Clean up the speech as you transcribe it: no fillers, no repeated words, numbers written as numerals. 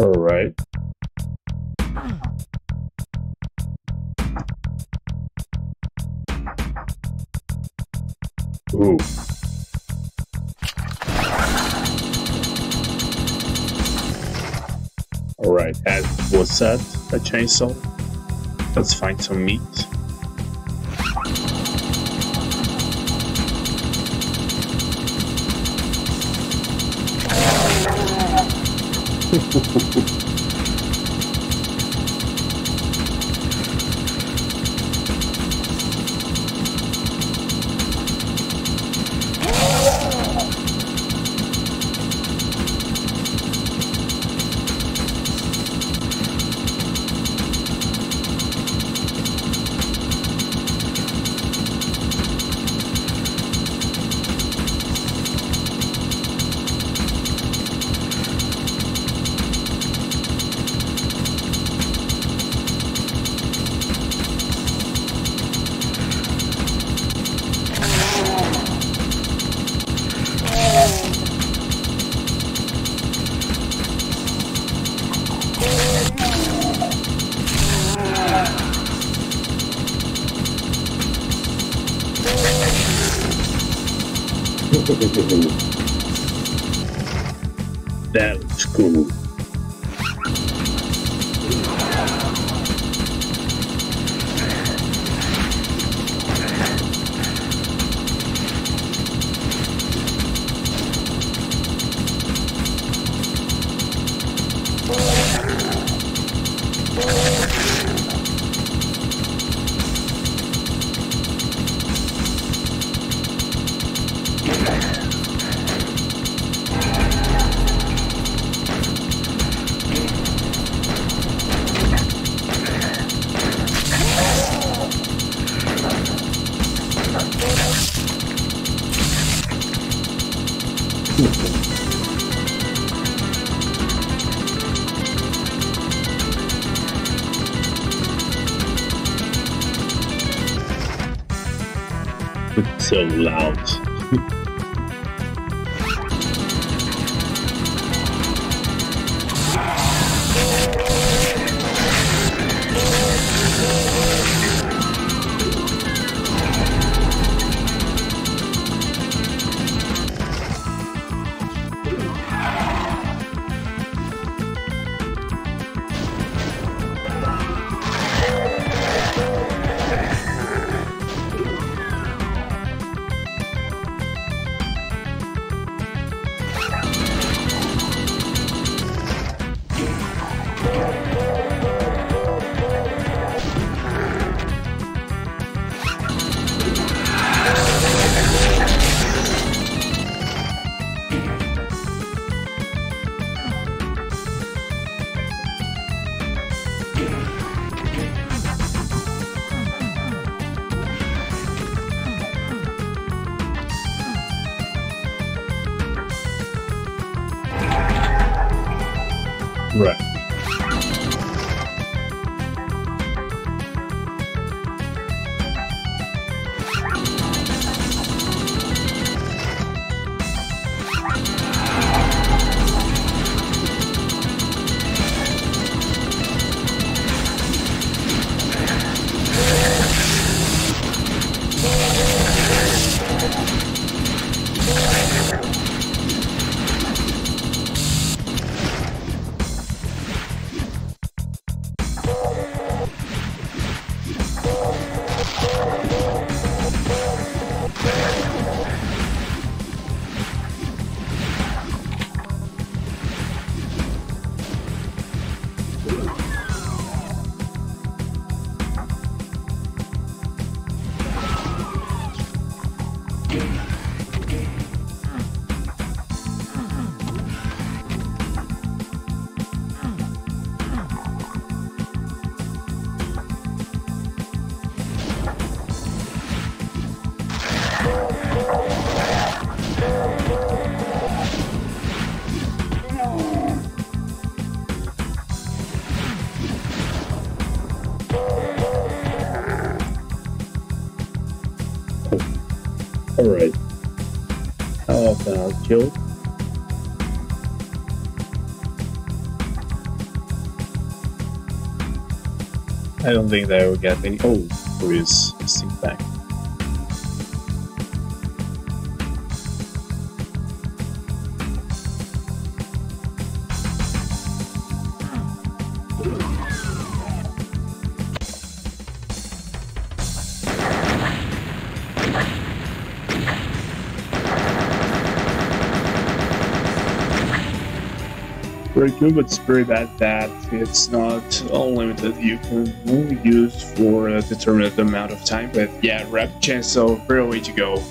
All right. Ooh. All right, what's that? A chainsaw? Let's find some meat. That was cool. It's so loud. Right. Alright, how about kill? I don't think they will get any. Oh, there is a sink back. Very good, but it's very bad that it's not unlimited. You can only use for a determined amount of time, but yeah, rep chance, so very way to go.